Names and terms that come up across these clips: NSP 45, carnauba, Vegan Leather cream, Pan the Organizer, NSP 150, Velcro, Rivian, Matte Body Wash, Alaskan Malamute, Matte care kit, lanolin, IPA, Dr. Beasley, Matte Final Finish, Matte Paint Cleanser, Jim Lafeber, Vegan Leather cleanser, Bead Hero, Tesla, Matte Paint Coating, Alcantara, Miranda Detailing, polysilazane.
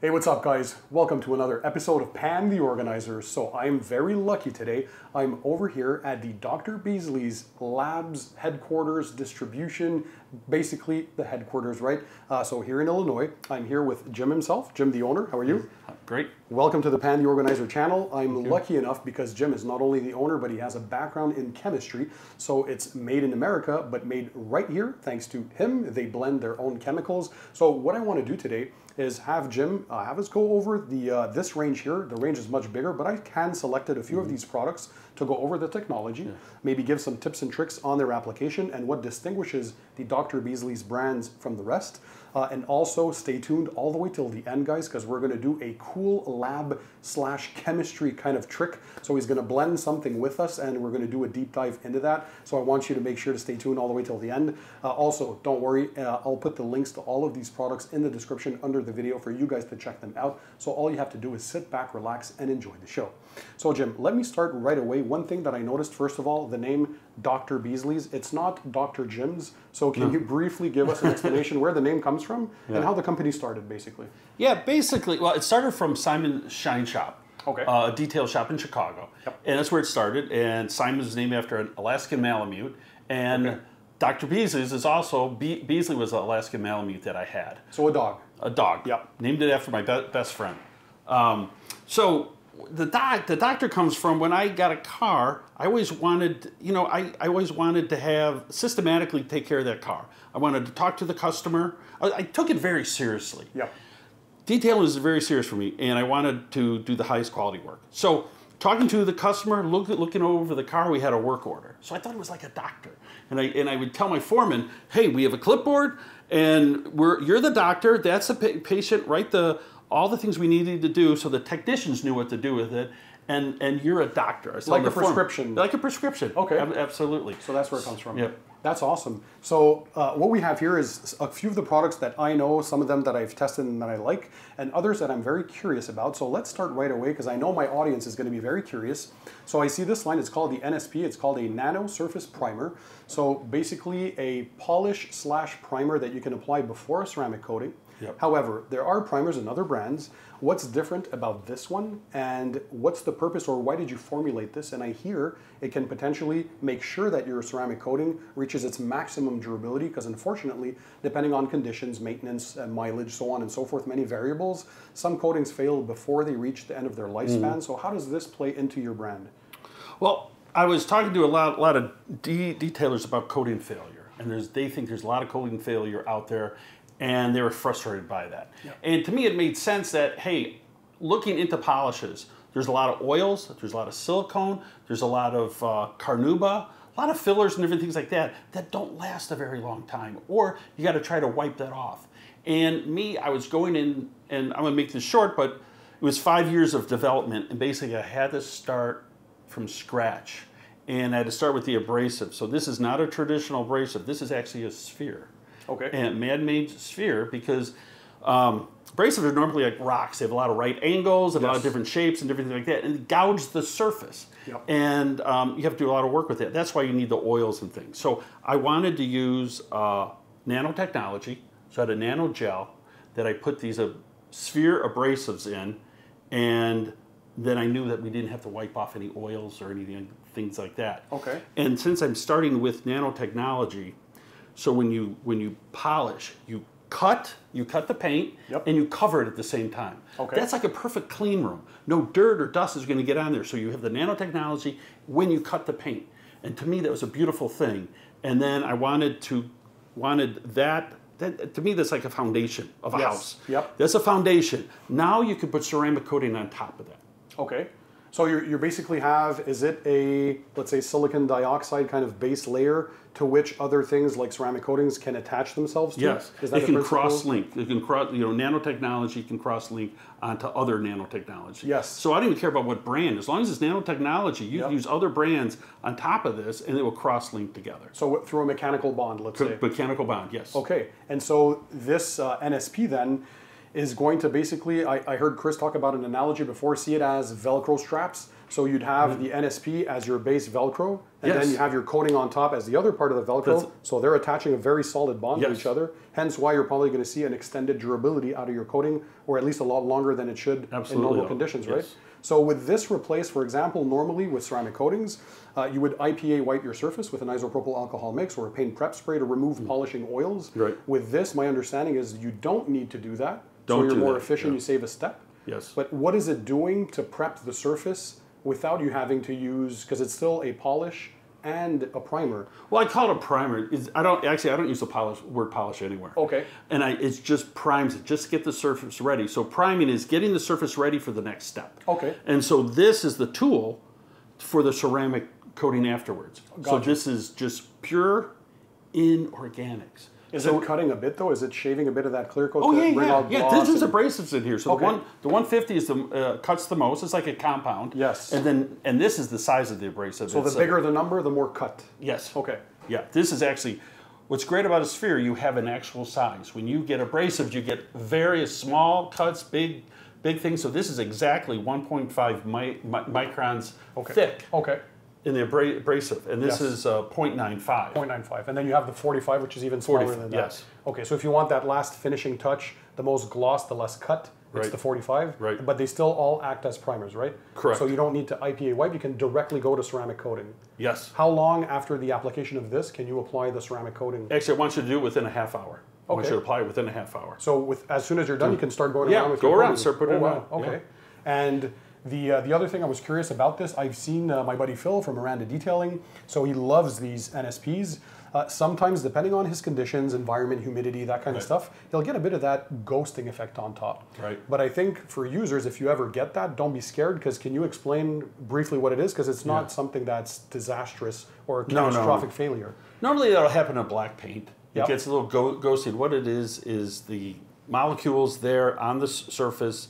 Hey, what's up guys? Welcome to another episode of Pan the Organizer. So I'm very lucky today. I'm over here at the Dr. Beasley's labs, headquarters, distribution, basically the headquarters, right? So here in Illinois, I'm here with Jim himself. Jim, the owner, how are you? Great. Welcome to the Pan the Organizer channel. I'm lucky enough because Jim is not only the owner, but he has a background in chemistry. So it's made in America, but made right here, thanks to him. They blend their own chemicals. So what I want to do today is have Jim have us go over the this range here. The range is much bigger, but I can selected a few of these products to go over the technology, maybe give some tips and tricks on their application and what distinguishes the Dr. Beasley's brands from the rest. And also stay tuned all the way till the end, guys, because we're going to do a cool lab slash chemistry kind of trick. So he's going to blend something with us and we're going to do a deep dive into that. So I want you to make sure to stay tuned all the way till the end. Also, don't worry, I'll put the links to all of these products in the description under the video for you guys to check them out. So all you have to do is sit back, relax, and enjoy the show. So Jim, let me start right away. One thing that I noticed, first of all, the name Dr. Beasley's, it's not Dr. Jim's. So can you briefly give us an explanation where the name comes from and how the company started, basically? Yeah, basically, well, it started from Simon Shine Shop, a detail shop in Chicago. And that's where it started. And Simon's named after an Alaskan Malamute. And Dr. Beasley's is also, Beasley was an Alaskan Malamute that I had. So a dog. A dog. Named it after my best friend. So the doctor comes from when I got a car, I always wanted, you know, I always wanted to have, systematically take care of that car. I wanted to talk to the customer. I took it very seriously. Detailing is very serious for me, and I wanted to do the highest quality work. So talking to the customer, looking over the car, we had a work order. So I thought it was like a doctor. And I would tell my foreman, hey, we have a clipboard, and you're the doctor, that's the patient, write all the things we needed to do so the technicians knew what to do with it, and you're a doctor. Like a prescription. Like a prescription. Okay. Absolutely. So that's where it comes from. Yep. That's awesome. So what we have here is a few of the products that I know, some of them that I've tested and that I like, and others that I'm very curious about. So let's start right away because I know my audience is going to be very curious. So I see this line, it's called the NSP, it's called a Nano Surface Primer. So basically a polish slash primer that you can apply before a ceramic coating. However, there are primers in other brands. What's different about this one and what's the purpose or why did you formulate this? And I hear it can potentially make sure that your ceramic coating reaches its maximum durability because unfortunately, depending on conditions, maintenance, mileage, so on and so forth, many variables, some coatings fail before they reach the end of their lifespan. So how does this play into your brand? Well, I was talking to a lot of detailers about coating failure and they think there's a lot of coating failure out there and they were frustrated by that. And to me, it made sense that, hey, looking into polishes, there's a lot of oils, there's a lot of silicone, there's a lot of carnauba, a lot of fillers and different things like that that don't last a very long time, or you got to try to wipe that off. And me, I was going in, and I'm going to make this short, but it was 5 years of development, and basically I had to start from scratch, and I had to start with the abrasive. So this is not a traditional abrasive. This is actually a sphere. And man-made sphere because abrasives are normally like rocks. They have a lot of right angles and a lot of different shapes and everything like that, and gouge the surface. And you have to do a lot of work with it. That's why you need the oils and things. So I wanted to use nanotechnology. So I had a nano gel that I put these sphere abrasives in, and then I knew that we didn't have to wipe off any oils or anything, things like that. And since I'm starting with nanotechnology, so when you polish, you cut the paint, and you cover it at the same time. That's like a perfect clean room. No dirt or dust is going to get on there. So you have the nanotechnology when you cut the paint. And to me, that was a beautiful thing. And then I wanted that to me, that's like a foundation of a house. That's a foundation. Now you can put ceramic coating on top of that. So you basically have, is it a, let's say, silicon dioxide kind of base layer to which other things like ceramic coatings can attach themselves to? Is that it can cross-link. It can cross, you know, nanotechnology can cross-link onto other nanotechnology. So I don't even care about what brand. As long as it's nanotechnology, you can use other brands on top of this and it will cross-link together. So through a mechanical bond, let's say. Mechanical bond, yes. And so this NSP then is going to basically, I heard Chris talk about an analogy before, see it as Velcro straps. So you'd have the NSP as your base Velcro, and then you have your coating on top as the other part of the Velcro. So they're attaching a very solid bond to each other, hence why you're probably going to see an extended durability out of your coating, or at least a lot longer than it should in normal conditions, right? So with this replace, for example, normally with ceramic coatings, you would IPA white your surface with an isopropyl alcohol mix or a paint prep spray to remove polishing oils. With this, my understanding is you don't need to do that. So you're more efficient, you save a step. But what is it doing to prep the surface without you having to use, because it's still a polish and a primer? Well, I call it a primer. I don't use the word polish anywhere. And it's just primes it, just get the surface ready. So priming is getting the surface ready for the next step. And so this is the tool for the ceramic coating afterwards. So this is just pure inorganics. Is it cutting a bit though? Is it shaving a bit of that clear coat? Oh yeah. There's abrasives in here. So the 150 is cuts the most. It's like a compound. And this is the size of the abrasive. So the bigger the number, the more cut. This is actually, what's great about a sphere, you have an actual size. When you get abrasives, you get various small cuts, big things. So this is exactly 1.5 microns thick. In the abrasive, and this is 0.95. 0.95, and then you have the 45, which is even smaller than that. Okay, so if you want that last finishing touch, the most gloss, the less cut, it's the 45. But they still all act as primers, right? So you don't need to IPA wipe, you can directly go to ceramic coating. How long after the application of this can you apply the ceramic coating? Actually, I want you to do it within a half hour. I want you to apply it within a half hour. So with, as soon as you're done, you can start going around with your coating. Start putting it on. And the other thing I was curious about this, I've seen my buddy Phil from Miranda Detailing, so he loves these NSPs. Sometimes, depending on his conditions, environment, humidity, that kind of stuff, he'll get a bit of that ghosting effect on top. But I think for users, if you ever get that, don't be scared, because can you explain briefly what it is? Because it's not something that's disastrous or catastrophic failure. Normally that'll happen in black paint. It gets a little ghosted. What it is the molecules there on the surface.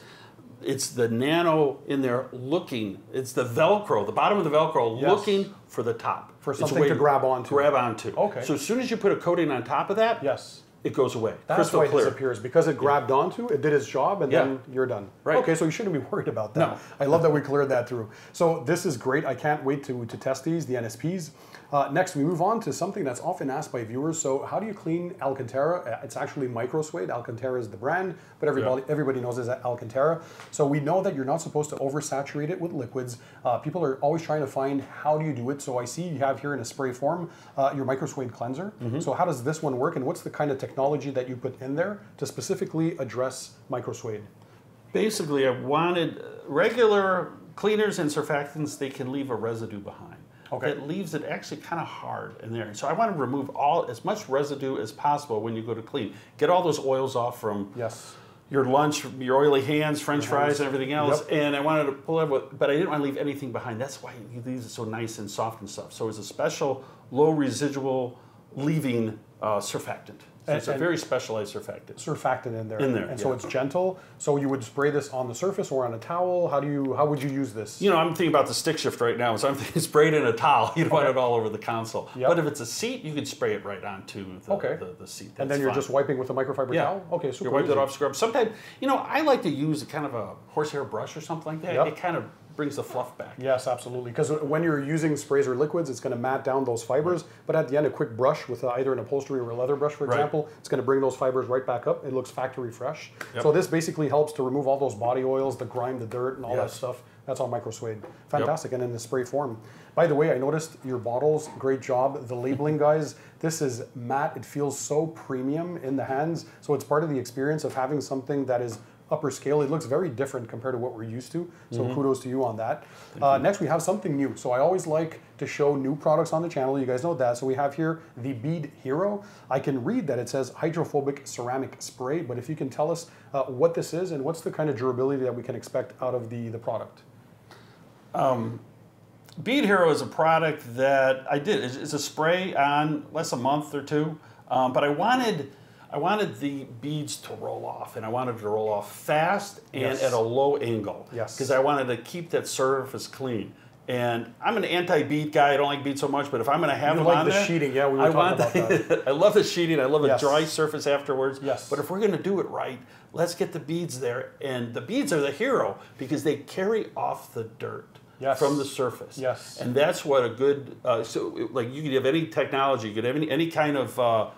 It's the nano in there looking. It's the Velcro, the bottom of the Velcro looking for the top. For something to grab onto. Okay. So as soon as you put a coating on top of that, it goes away. That's why it disappears, because it grabbed onto, it did its job, and then you're done. Okay, so you shouldn't be worried about that. I love that we cleared that through. So this is great. I can't wait to test these, the NSPs. Next, we move on to something that's often asked by viewers. So how do you clean Alcantara? It's actually Microsuede. Alcantara is the brand, but everybody knows it's Alcantara. So we know that you're not supposed to oversaturate it with liquids. People are always trying to find how do you do it. So I see you have here in a spray form your Microsuede cleanser. So how does this one work, and what's the kind of technology that you put in there to specifically address Microsuede? Basically, I wanted regular cleaners and surfactants, they can leave a residue behind. That leaves it actually kind of hard in there. So I want to remove as much residue as possible when you go to clean. Get all those oils off from your lunch, your oily hands, French fries, and everything else. And I wanted to pull it, but I didn't want to leave anything behind. That's why it leaves it so nice and soft and stuff. So it's a special low residual leaving surfactant. So it's a very specialized surfactant. And so it's gentle. So you would spray this on the surface or on a towel. How would you use this? You know, I'm thinking about the stick shift right now, so I'm thinking spray it in a towel. You don't want it all over the console. But if it's a seat, you could spray it right onto the seat. That's fine. You're just wiping with a microfiber towel? Super. You wipe that off, scrub. Sometimes, you know, I like to use kind of a horsehair brush or something like that. It kind of brings the fluff back. Absolutely. Because when you're using sprays or liquids, it's going to mat down those fibers. But at the end, a quick brush with either an upholstery or a leather brush, for example, it's going to bring those fibers right back up. It looks factory fresh. So this basically helps to remove all those body oils, the grime, the dirt, and all that stuff. That's all Microsuede. Fantastic, and in the spray form. By the way, I noticed your bottles, great job. The labeling, guys, this is matte. It feels so premium in the hands. So it's part of the experience of having something that is upper scale. It looks very different compared to what we're used to, so kudos to you on that. Next, we have something new. So I always like to show new products on the channel. You guys know that. So we have here the Bead Hero. I can read that it says hydrophobic ceramic spray, but if you can tell us what this is and what's the kind of durability that we can expect out of the product. Bead Hero is a product that I did. It's a spray on less a month or two, but I wanted the beads to roll off, and I wanted it to roll off fast and at a low angle. Because I wanted to keep that surface clean. And I'm an anti-bead guy. I don't like beads so much, but if I'm going to have them on there. You like the sheeting, yeah, we were talking about that. I love the sheeting. I love a dry surface afterwards. But if we're going to do it right, let's get the beads there. And the beads are the hero because they carry off the dirt. yes. from the surface. Yes. And that's what a good, like you could have any technology, you could have any kind of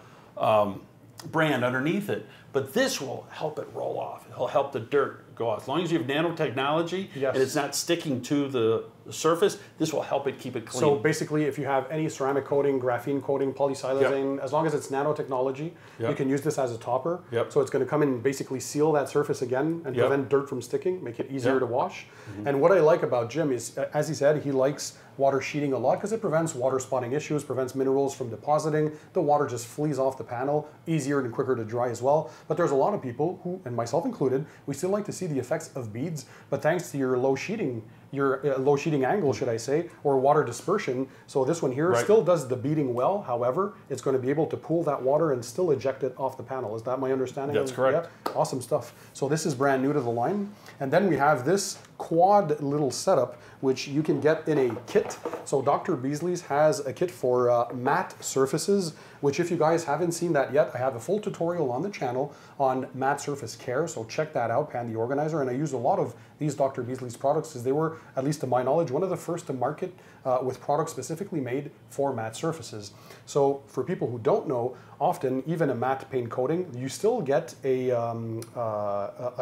brand underneath it, but this will help it roll off. It'll help the dirt go off. As long as you have nanotechnology yes. and it's not sticking to the surface, this will help it keep it clean. So basically, if you have any ceramic coating, graphene coating, polysilazane, yep. as long as it's nanotechnology, yep. you can use this as a topper. Yep. So it's going to come in and basically seal that surface again and yep. prevent dirt from sticking, make it easier yep. to wash. Mm-hmm. And what I like about Jim is, as he said, he likes water sheeting a lot because it prevents water spotting issues, prevents minerals from depositing. The water just flees off the panel, easier and quicker to dry as well. But there's a lot of people who, and myself included, we still like to see the effects of beads, but thanks to your low sheeting, angle, should I say, or water dispersion. So this one here right. still does the beading well. However, it's going to be able to pool that water and still eject it off the panel. Is that my understanding? That's correct. Yeah? Awesome stuff. So this is brand new to the line. And then we have this quad little setup, which you can get in a kit. So Dr. Beasley's has a kit for matte surfaces, which if you guys haven't seen that yet, I have a full tutorial on the channel on matte surface care. So check that out, Pan the Organizer. And I used a lot of these Dr. Beasley's products because they were, at least to my knowledge, one of the first to market with products specifically made for matte surfaces. So for people who don't know, often even a matte paint coating, you still get a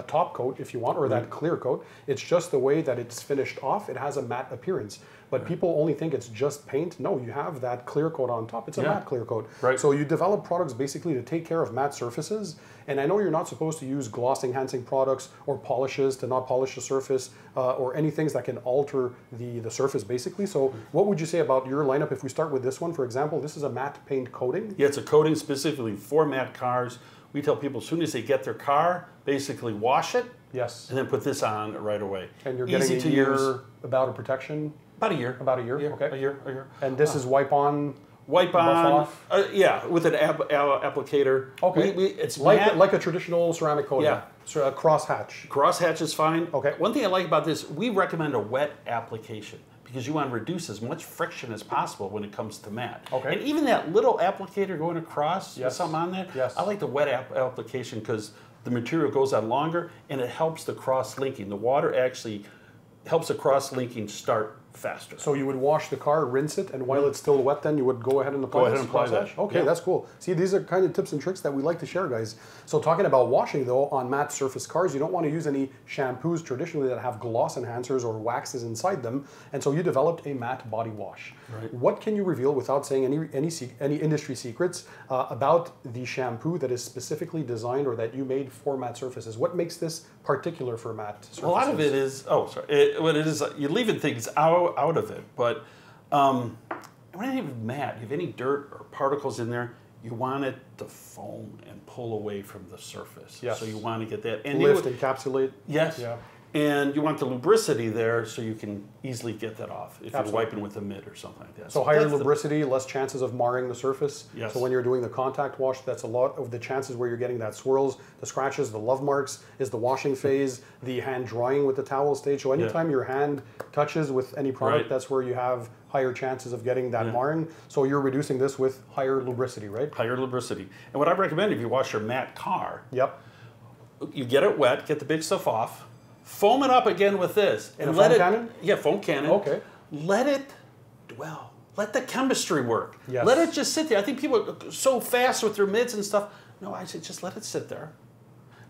top coat if you want, or that clear coat. It's just the way that it's finished off. It has a matte appearance. But people only think it's just paint. No, you have that clear coat on top. It's a yeah. matte clear coat. Right. So you develop products basically to take care of matte surfaces. And I know you're not supposed to use gloss enhancing products or polishes to not polish the surface or any things that can alter the surface basically. So what would you say about your lineup if we start with this one? For example, this is a matte paint coating. Yeah, it's a coating specifically for matte cars. We tell people as soon as they get their car, basically wash it. Yes. And then put this on right away. And you're getting easy to use. About a protection? About a year. About a year. Yeah, okay. A year. And this is wipe on. Wipe on. Yeah, with an applicator. Okay. It's like a traditional ceramic coating. Yeah. So a cross hatch. Cross hatch is fine. Okay. One thing I like about this, we recommend a wet application because you want to reduce as much friction as possible when it comes to matte. Okay. And even that little applicator going across yes. with something on there. Yes. I like the wet application because the material goes on longer and it helps the cross linking. The water actually helps the cross linking start faster. So you would wash the car, rinse it, and while it's still wet then you would go ahead and apply that. Okay, yeah. That's cool. See, these are kind of tips and tricks that we like to share, guys. So talking about washing though, on matte surface cars, you don't want to use any shampoos traditionally that have gloss enhancers or waxes inside them, and so you developed a matte body wash. Right. What can you reveal without saying any industry secrets about the shampoo that is specifically designed or that you made for matte surfaces? What makes this particular for matte surfaces? A lot of it is, you're leaving things out of it, but when you have matte, you have any dirt or particles in there, you want it to foam and pull away from the surface. Yes. So you want to get that. And lift, encapsulate. Yes. Yeah. And you want the lubricity there so you can easily get that off if Absolutely. You're wiping with a mitt or something like that. So higher lubricity, less chances of marring the surface. Yes. So when you're doing the contact wash, that's a lot of the chances where you're getting that swirls, the scratches, the love marks is the washing phase, the hand drying with the towel stage. So anytime yeah. your hand touches with any product, right. that's where you have higher chances of getting that yeah. marring. So you're reducing this with higher lubricity, right? Higher lubricity. And what I recommend if you wash your matte car, yep. you get it wet, get the big stuff off, foam it up again with this, and let it. Cannon? Yeah, foam cannon. Okay. Let it dwell. Let the chemistry work. Yes. Let it just sit there. I think people are so fast with their mitts and stuff. No, I say just let it sit there.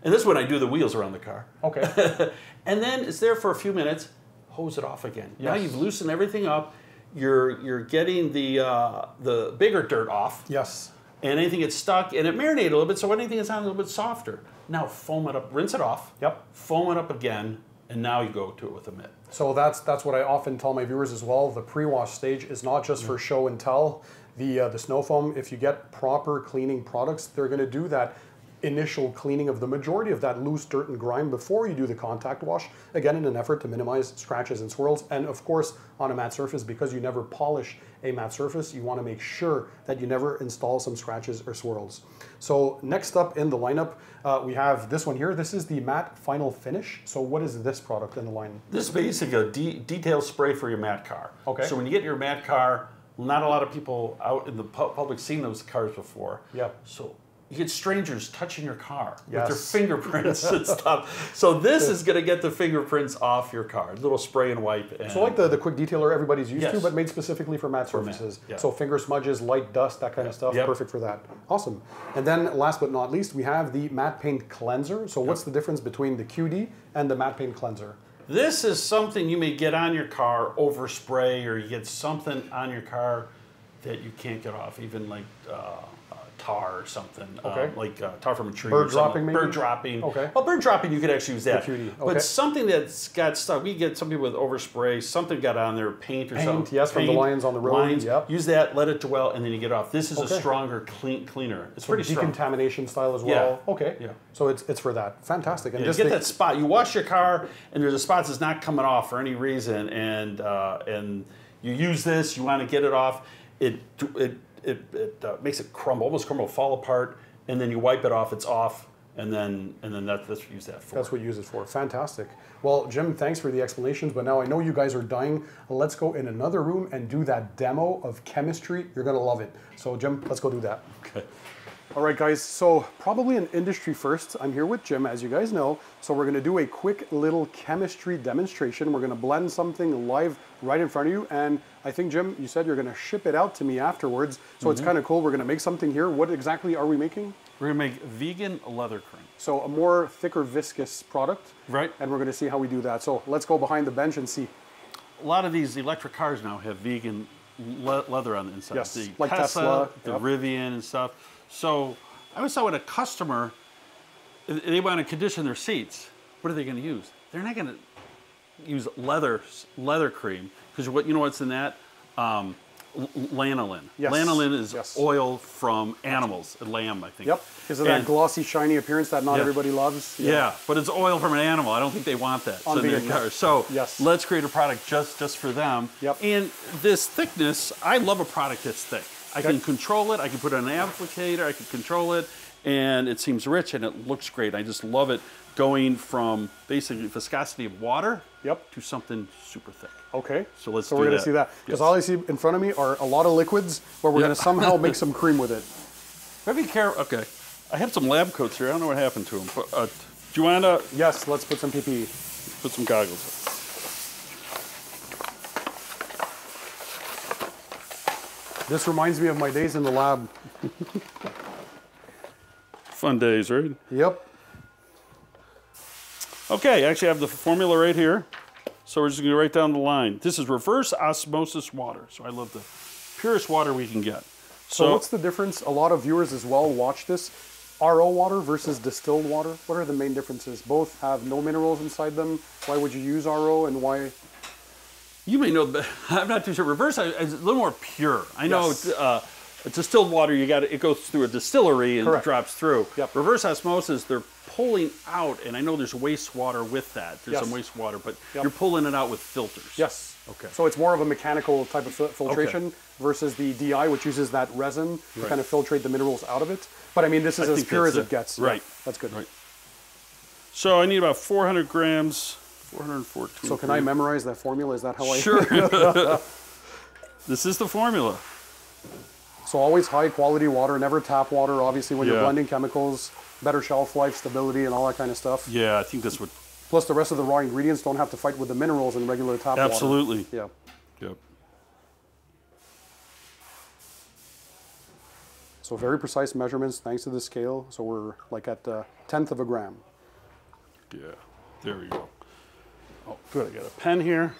And this is when I do the wheels around the car. Okay. And then it's there for a few minutes. Hose it off again. Yes. Now you've loosened everything up. You're getting the bigger dirt off. Yes. And anything gets stuck, and it marinated a little bit, so anything that's on a little bit softer. Now foam it up, rinse it off, yep. foam it up again, and now you go to it with a mitt. So that's what I often tell my viewers as well. The pre-wash stage is not just for show and tell. The snow foam, if you get proper cleaning products, they're gonna do that initial cleaning of the majority of that loose dirt and grime before you do the contact wash, again in an effort to minimize scratches and swirls. And of course, on a matte surface, because you never polish a matte surface, you want to make sure that you never install some scratches or swirls. So next up in the lineup, we have this one here. This is the Matte Final Finish. So what is this product in the line? This is basically a detail spray for your matte car. Okay. So when you get your matte car, not a lot of people out in the public seen those cars before. Yeah. So you get strangers touching your car with their fingerprints and stuff. So this is going to get the fingerprints off your car. Little spray and wipe. And so like the quick detailer everybody's used to, but made specifically for matte surfaces. Yeah. So finger smudges, light dust, that kind of stuff. Perfect for that. Awesome. And then last but not least, we have the Matte Paint Cleanser. So what's the difference between the QD and the Matte Paint Cleanser? This is something you may get on your car, overspray, or you get something on your car that you can't get off, even like tar or something, like tar from a tree. Bird dropping, maybe? Bird dropping. Okay. Well, bird dropping, you could actually use that. Okay. But something that's got stuck, we get some people with overspray, something got on there, paint or something. Yes, paint, from the lines on the road. Lines, use that, let it dwell, and then you get it off. This is a stronger, cleaner. It's pretty strong. Decontamination style as well. Yeah. Okay. Yeah. So it's for that. Fantastic. And yeah, you get that spot. You wash your car, and there's a spot that's not coming off for any reason, and you use this, you want to get it off. It makes it crumble, almost crumble, fall apart, and then you wipe it off. It's off, and then that's what you use that for. That's what you use it for. Fantastic. Well, Jim, thanks for the explanations. But now I know you guys are dying. Let's go in another room and do that demo of chemistry. You're gonna love it. So, Jim, let's go do that. Okay. All right, guys. So probably an industry first. I'm here with Jim, as you guys know. So we're gonna do a quick little chemistry demonstration. We're gonna blend something live right in front of you, and I think, Jim, you said you're going to ship it out to me afterwards, so it's kind of cool. We're going to make something here. What exactly are we making? We're going to make vegan leather cream. So a more thicker, viscous product. Right. And we're going to see how we do that. So let's go behind the bench and see. A lot of these electric cars now have vegan leather on the inside. Yes, the like Tesla, the Rivian and stuff. So I always thought when a customer, they want to condition their seats, what are they going to use? They're not going to use leather cream. Because what, you know what's in that? Lanolin. Yes. Lanolin is oil from animals, lamb, I think. Yep, because of that glossy, shiny appearance that not everybody loves. Yeah. But it's oil from an animal. I don't think they want that in their car. So let's create a product just for them. Yep. And this thickness, I love a product that's thick. I can control it. I can put on an applicator. I can control it. And it seems rich and it looks great. I just love it going from basically viscosity of water to something super thick. Okay, so let's do that. So we're gonna see that. Because all I see in front of me are a lot of liquids, but we're gonna somehow make some cream with it. Maybe okay. I have some lab coats here. I don't know what happened to them. But, do you wanna? Yes, let's put some PPE. Put some goggles on. This reminds me of my days in the lab. Fun days, right? Yep. Okay, actually I have the formula right here. So we're just gonna write down the line. This is reverse osmosis water. So I love the purest water we can get. So what's the difference? A lot of viewers as well watch this. RO water versus distilled water. What are the main differences? Both have no minerals inside them. Why would you use RO and why? You may know, but I'm not too sure. Reverse is a little more pure. I know. Distilled water, you got it goes through a distillery and drops through. Yep. Reverse osmosis, they're pulling out, and I know there's wastewater with that. There's some wastewater, but you're pulling it out with filters. Yes. Okay. So it's more of a mechanical type of filtration versus the DI, which uses that resin to kind of filtrate the minerals out of it. But I mean, this is as pure as it gets. Right. Yeah, that's good. Right. So I need about 400 grams, 414. So can I memorize that formula? Is that how I? Sure. This is the formula. So always high quality water, never tap water, obviously, when you're blending chemicals, better shelf life, stability, and all that kind of stuff. Yeah, I think that's what... Plus the rest of the raw ingredients don't have to fight with the minerals in regular tap water. Absolutely. Yeah. Yep. So very precise measurements, thanks to the scale. So we're like at a 1/10 of a gram. Yeah, there we go. Oh, good, I got a pen here.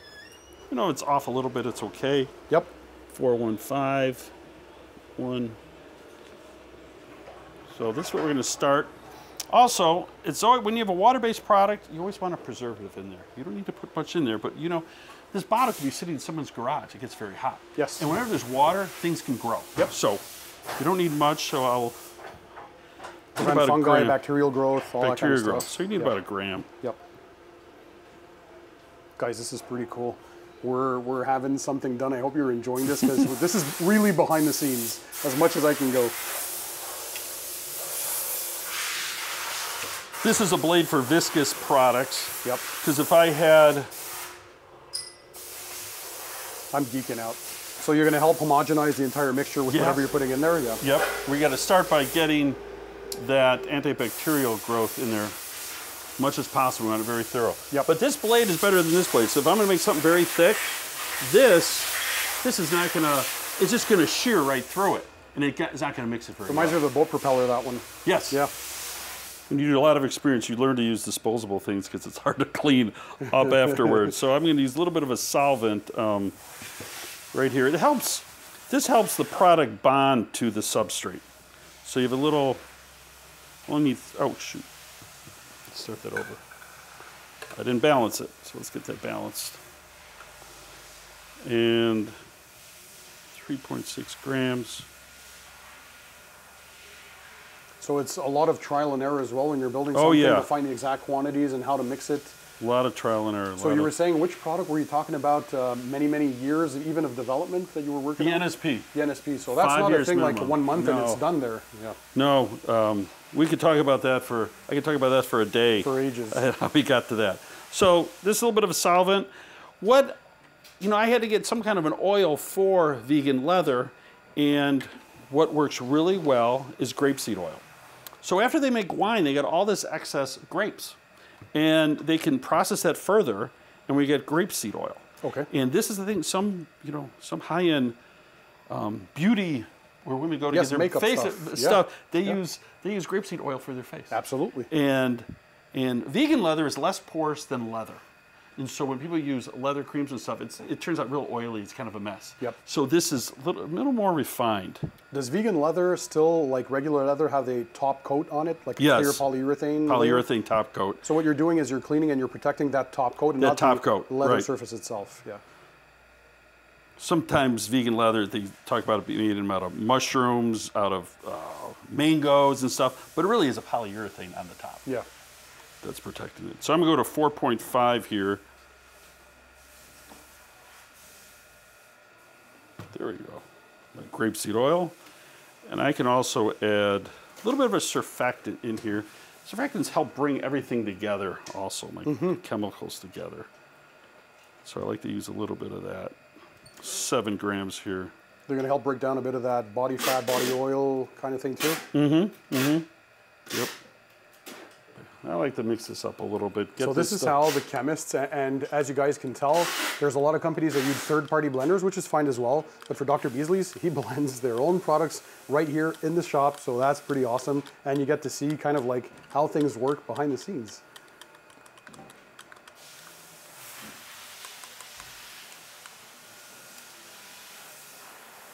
You know, it's off a little bit, it's okay. Yep. 415. So this is what we're going to start. Also, it's always, when you have a water-based product, you always want a preservative in there. You don't need to put much in there, but you know, this bottle could be sitting in someone's garage. It gets very hot. Yes. And whenever there's water, things can grow. Yep. So you don't need much. So I'll prevent fungi, bacterial growth, all that kind of stuff. So you need about a gram. Yep. Guys, this is pretty cool. We're having something done. I hope you're enjoying this, because this is really behind the scenes as much as I can go. This is a blade for viscous products. Yep. Because if I had... I'm geeking out. So you're going to help homogenize the entire mixture with whatever you're putting in there? Yeah. Yep. We got to start by getting that antibacterial growth in there as much as possible. We want it very thorough. Yep. But this blade is better than this blade. So if I'm going to make something very thick, this is not going to, it's just going to shear right through it. And it's not going to mix it very well. Reminds me of the boat propeller, that one. Yes. Yeah. When you do a lot of experience, you learn to use disposable things because it's hard to clean up afterwards. So I'm going to use a little bit of a solvent right here. It helps. This helps the product bond to the substrate. So you have a little, only, oh shoot, let's start that over. I didn't balance it, so let's get that balanced. And 3.6 grams. So it's a lot of trial and error as well when you're building something to find the exact quantities and how to mix it. A lot of trial and error. So you were saying, which product were you talking about? Many, many years even of development that you were working on? The NSP. The NSP. So that's not a thing minimum. Like 1 month and it's done there. Yeah. No, we could talk about that for, I could talk about that for a day. For ages. How we got to that. So this little bit of a solvent. What, you know, I had to get some kind of an oil for vegan leather, and what works really well is grapeseed oil. So after they make wine, they got all this excess grapes. And they can process that further, and we get grapeseed oil. Okay. And this is the thing, some high-end beauty, where women go to get their makeup face stuff. They use grapeseed oil for their face. Absolutely. And vegan leather is less porous than leather. And so when people use leather creams and stuff, it turns out real oily. It's kind of a mess. Yep. So this is a little more refined. Does vegan leather still, like regular leather, have a top coat on it? Like a clear polyurethane? Polyurethane top coat. So what you're doing is you're cleaning and you're protecting that top coat and not the leather surface itself. Yeah. Sometimes vegan leather, they talk about it being out of mushrooms, out of mangoes and stuff, but it really is a polyurethane on the top. Yeah. That's protecting it. So I'm going to go to 4.5 here. There we go. My grapeseed oil. And I can also add a little bit of a surfactant in here. Surfactants help bring everything together also, like chemicals together. So I like to use a little bit of that. 7 grams here. They're going to help break down a bit of that body fat, body oil kind of thing too? Mm-hmm. Mm-hmm. Yep. I like to mix this up a little bit. So this is how the chemists, and as you guys can tell, there's a lot of companies that use third-party blenders, which is fine as well. But for Dr. Beasley's, he blends their own products right here in the shop. So that's pretty awesome. And you get to see kind of like how things work behind the scenes.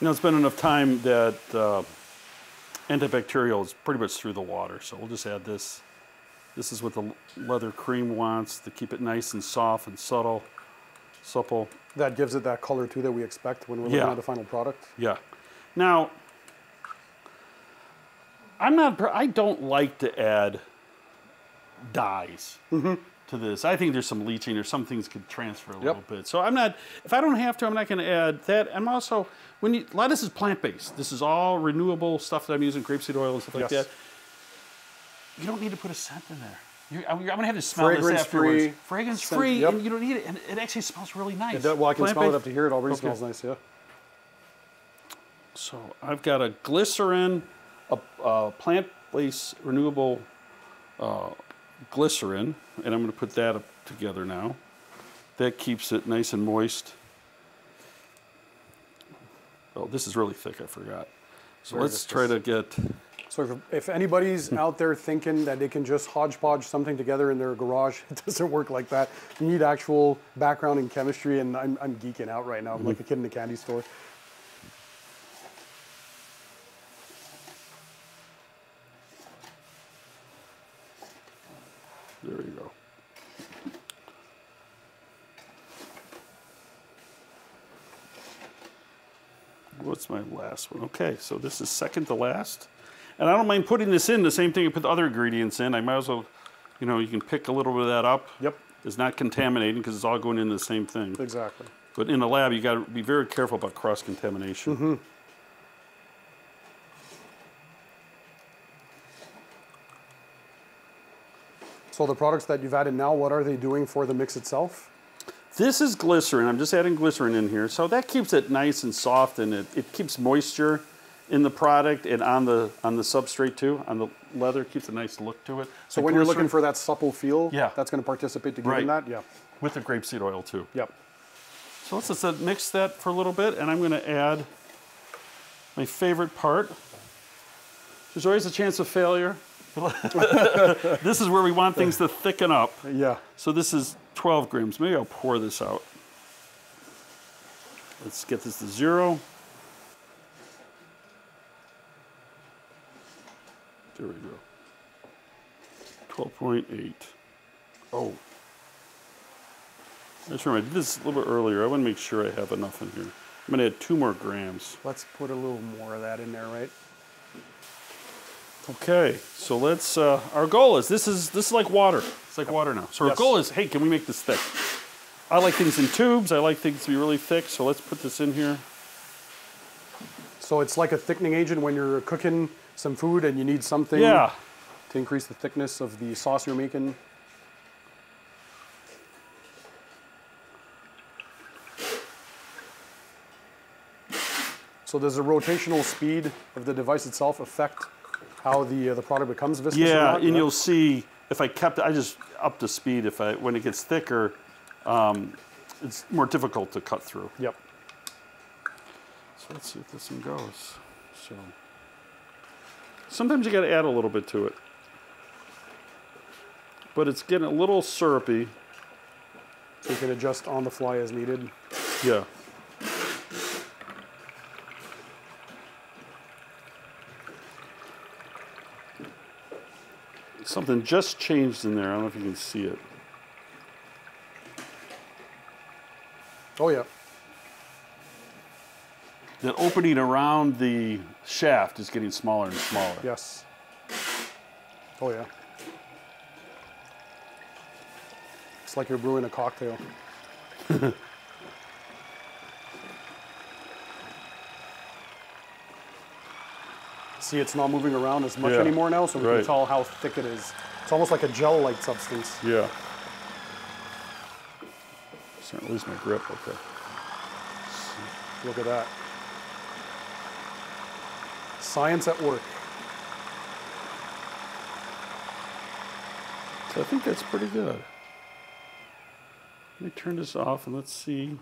You know, it's been enough time that antibacterial is pretty much through the water. So we'll just add this. This is what the leather cream wants, to keep it nice and soft and supple. That gives it that color too that we expect when we're looking at the final product. Yeah. Now, I don't like to add dyes to this. I think there's some leaching or some things could transfer a little bit. So if I don't have to, I'm not gonna add that. I'm also, a lot of this is plant-based. This is all renewable stuff that I'm using, grapeseed oil and stuff like that. You don't need to put a scent in there. I'm going to have to smell this afterwards. Fragrance-free, and you don't need it. And it actually smells really nice. I can smell it up to here. It already smells nice, yeah. So I've got a glycerin, a plant-based renewable glycerin, and I'm going to put that up together now. That keeps it nice and moist. Oh, this is really thick. I forgot. So let's try to get... So if anybody's out there thinking that they can just hodgepodge something together in their garage, it doesn't work like that. You need actual background in chemistry, and I'm geeking out right now. I'm like a kid in the candy store. There you go. What's my last one? Okay, so this is second to last. And I don't mind putting this in, the same thing you put the other ingredients in. I might as well, you can pick a little bit of that up. Yep. It's not contaminating because it's all going into the same thing. Exactly. But in the lab, you got to be very careful about cross-contamination. Mm-hmm. So the products that you've added now, what are they doing for the mix itself? This is glycerin. I'm just adding glycerin in here. So that keeps it nice and soft, and it keeps moisture. in the product and on the substrate too, on the leather. Keeps a nice look to it. So when you're looking for that supple feel, yeah, that's going to participate to giving that. Yeah. With the grapeseed oil too. Yep. So let's just mix that for a little bit, and I'm going to add my favorite part. There's always a chance of failure. This is where we want things to thicken up. Yeah. So this is 12 grams. Maybe I'll pour this out. Let's get this to zero. There we go. 12.8. Oh. I just remembered, I did this a little bit earlier. I want to make sure I have enough in here. I'm going to add 2 more grams. Let's put a little more of that in there, right? Okay, so let's, our goal is, this is like water. It's like water now. So our goal is, hey, can we make this thick? I like things in tubes. I like things to be really thick. So let's put this in here. So it's like a thickening agent when you're cooking some food and you need something to increase the thickness of the sauce you're making. So does the rotational speed of the device itself affect how the product becomes viscous? Yeah, and you'll see if I kept it, I just upped the speed. If I, when it gets thicker, it's more difficult to cut through. Yep. So let's see if this one goes. So sometimes you got to add a little bit to it, but it's getting a little syrupy. So you can adjust on the fly as needed. Yeah. Something just changed in there. I don't know if you can see it. Oh, yeah. The opening around the shaft is getting smaller and smaller. Yes. Oh, yeah. It's like you're brewing a cocktail. See, it's not moving around as much anymore now, so we can tell how thick it is. It's almost like a gel-like substance. Yeah. Starting to lose my grip. Okay. Look at that. Science at work. So I think that's pretty good. Let me turn this off and let's see.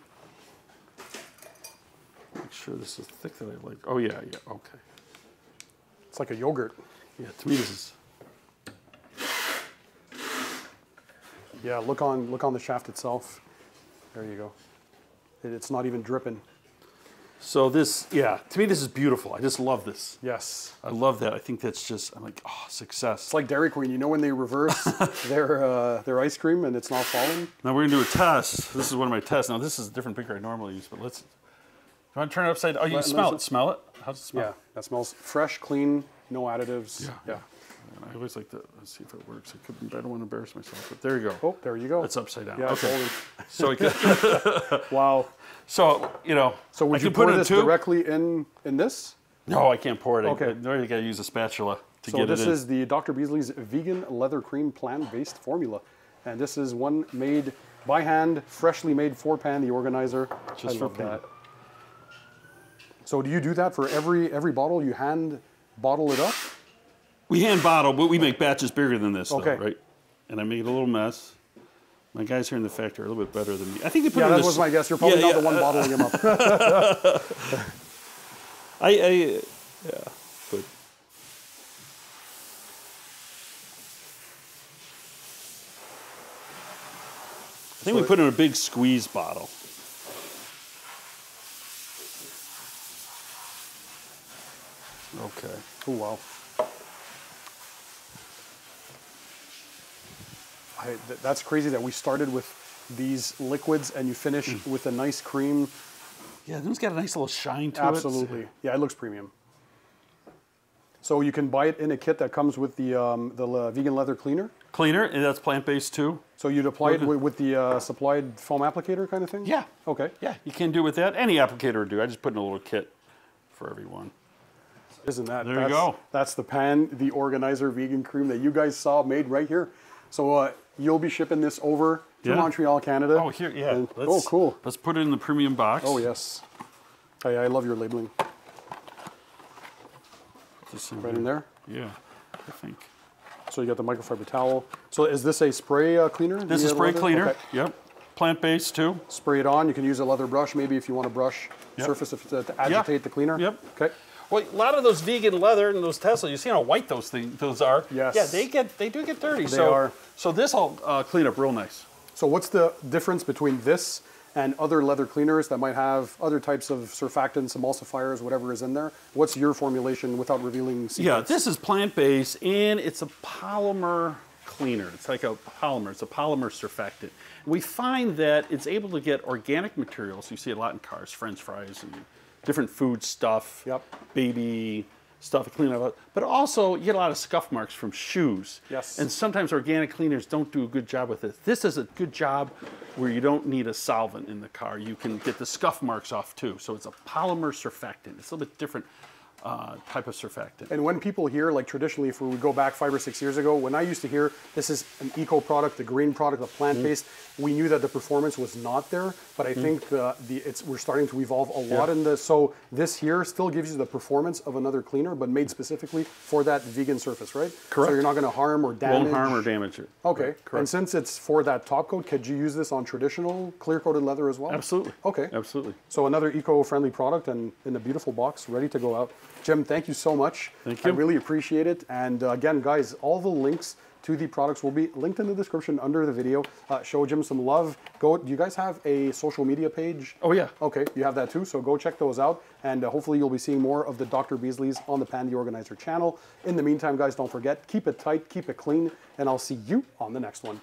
Make sure this is thick that I like. Oh yeah, yeah. Okay. It's like a yogurt. Yeah, to me this is. Yeah, look on the shaft itself. There you go. It's not even dripping. So this, yeah, to me this is beautiful. I just love this. Yes. I love that. I think that's just, I'm like, oh, success. It's like Dairy Queen. You know when they reverse their ice cream and it's not falling? Now we're gonna do a test. This is one of my tests. Now this is a different beaker I normally use, but let's. You want to turn it upside down? Oh, you can smell it. Smell it? How's it smell? Yeah, that smells fresh, clean, no additives. Yeah. I always like to, let's see if it works. I don't want to embarrass myself, but there you go. Oh, there you go. It's upside down. Yeah, okay. So we can, wow. So, you know. So would you put this directly in this? No, I can't pour it. Okay. You got to use a spatula to get it in. So this is the Dr. Beasley's Vegan Leather Cream Plant-Based Formula. And this is one made by hand, freshly made for Pan the Organizer. Just for Pan. So do you do that for every bottle? You hand bottle it up? We hand bottle, but we make batches bigger than this, though, right? And I made a little mess. My guys here in the factory are a little bit better than me. I think they put that was my guess. You're probably not the one bottling them up. But I think we put in a big squeeze bottle. Okay. Oh, wow. That's crazy that we started with these liquids and you finish with a nice cream. Yeah, this one's got a nice little shine to it. Absolutely. Yeah, it looks premium. So you can buy it in a kit that comes with the vegan leather cleaner. Cleaner, and that's plant-based too. So you'd apply it with the supplied foam applicator kind of thing? Yeah. Okay. Yeah, you can do with that. Any applicator would do. I just put in a little kit for everyone. Isn't that? There you go. That's the Pan the Organizer vegan cream that you guys saw made right here. So you'll be shipping this over to Montreal, Canada. Oh, here, yeah. And, oh, cool. Let's put it in the premium box. Oh, yes. I love your labeling. Just right in there? Yeah, I think. So you got the microfiber towel. So is this a spray cleaner? This is spray cleaner, okay. Yep. Plant-based too. Spray it on. You can use a leather brush maybe if you want to brush surface to agitate the cleaner. Yep. Okay. Well, a lot of those vegan leather and those Tesla, you see how white those things are. Yes. Yeah, they do get dirty. They are. So this will clean up real nice. So what's the difference between this and other leather cleaners that might have other types of surfactants, emulsifiers, whatever is in there? What's your formulation without revealing secrets? Yeah, this is plant-based and it's a polymer cleaner. It's like a polymer. It's a polymer surfactant. We find that it's able to get organic materials. You see a lot in cars, French fries and different food stuff, baby stuff to clean up. But also, you get a lot of scuff marks from shoes. Yes. And sometimes organic cleaners don't do a good job with it. This is a good job where you don't need a solvent in the car. You can get the scuff marks off too. So it's a polymer surfactant. It's a little bit different type of surfactant. And when people hear, like traditionally, if we would go back 5 or 6 years ago, when I used to hear this is an eco product, a green product, a plant-based, we knew that the performance was not there, but I think we're starting to evolve a lot in this. So this here still gives you the performance of another cleaner, but made specifically for that vegan surface, right? Correct. So you're not gonna harm or damage. Won't harm or damage it. Okay, correct. And since it's for that top coat, could you use this on traditional clear-coated leather as well? Absolutely. Okay. Absolutely. So another eco-friendly product and in a beautiful box, ready to go out. Jim, thank you so much. Thank you. I really appreciate it. And again, guys, all the links to the products will be linked in the description under the video. Show Jim some love. Go. Do you guys have a social media page? Oh, yeah. Okay, you have that too, so go check those out. And hopefully you'll be seeing more of the Dr. Beasley's on the Pan the Organizer channel. In the meantime, guys, don't forget, keep it tight, keep it clean, and I'll see you on the next one.